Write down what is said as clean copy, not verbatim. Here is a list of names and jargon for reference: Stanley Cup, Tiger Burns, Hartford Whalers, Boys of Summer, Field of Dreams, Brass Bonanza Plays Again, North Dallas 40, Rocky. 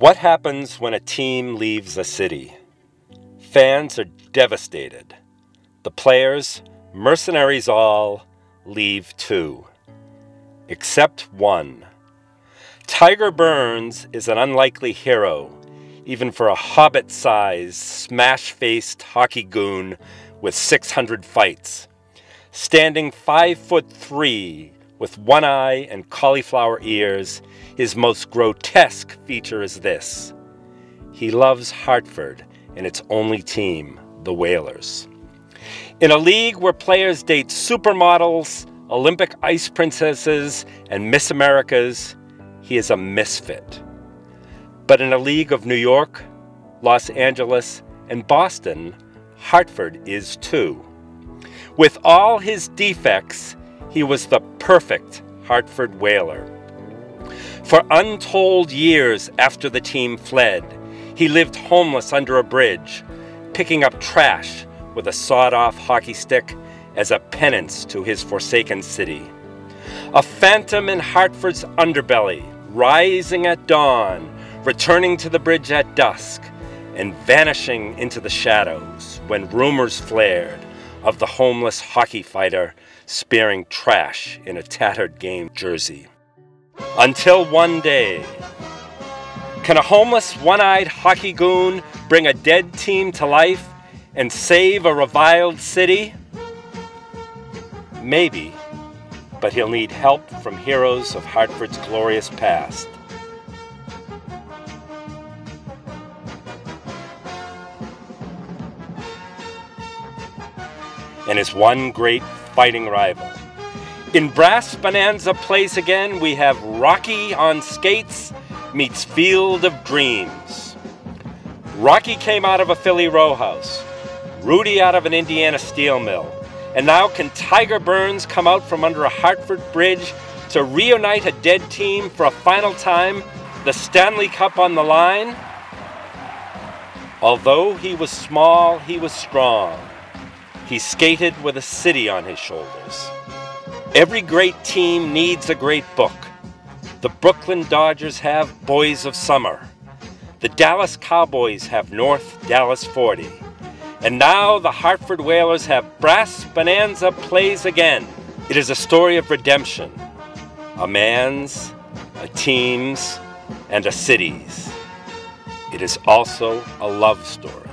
What happens when a team leaves a city? Fans are devastated. The players, mercenaries all, leave too. Except one. Tiger Burns is an unlikely hero, even for a hobbit-sized, smash-faced hockey goon with 600 fights. Standing 5'3", with one eye and cauliflower ears, his most grotesque feature is this. He loves Hartford and its only team, the Whalers. In a league where players date supermodels, Olympic ice princesses, and Miss Americas, he is a misfit. But in a league of New York, Los Angeles, and Boston, Hartford is too. With all his defects, he was the perfect Hartford Whaler. For untold years after the team fled, he lived homeless under a bridge, picking up trash with a sawed-off hockey stick as a penance to his forsaken city. A phantom in Hartford's underbelly, rising at dawn, returning to the bridge at dusk, and vanishing into the shadows when rumors flared of the homeless hockey fighter spearing trash in a tattered game jersey. Until one day. Can a homeless, one-eyed hockey goon bring a dead team to life and save a reviled city? Maybe, but he'll need help from heroes of Hartford's glorious past. And his one great fighting rival. In Brass Bonanza Plays Again, we have Rocky on skates meets Field of Dreams. Rocky came out of a Philly row house, Rudy out of an Indiana steel mill, and now can Tiger Burns come out from under a Hartford bridge to reunite a dead team for a final time, the Stanley Cup on the line? Although he was small, he was strong. He skated with a city on his shoulders. Every great team needs a great book. The Brooklyn Dodgers have Boys of Summer. The Dallas Cowboys have North Dallas 40. And now the Hartford Whalers have Brass Bonanza Plays Again. It is a story of redemption. A man's, a team's, and a city's. It is also a love story.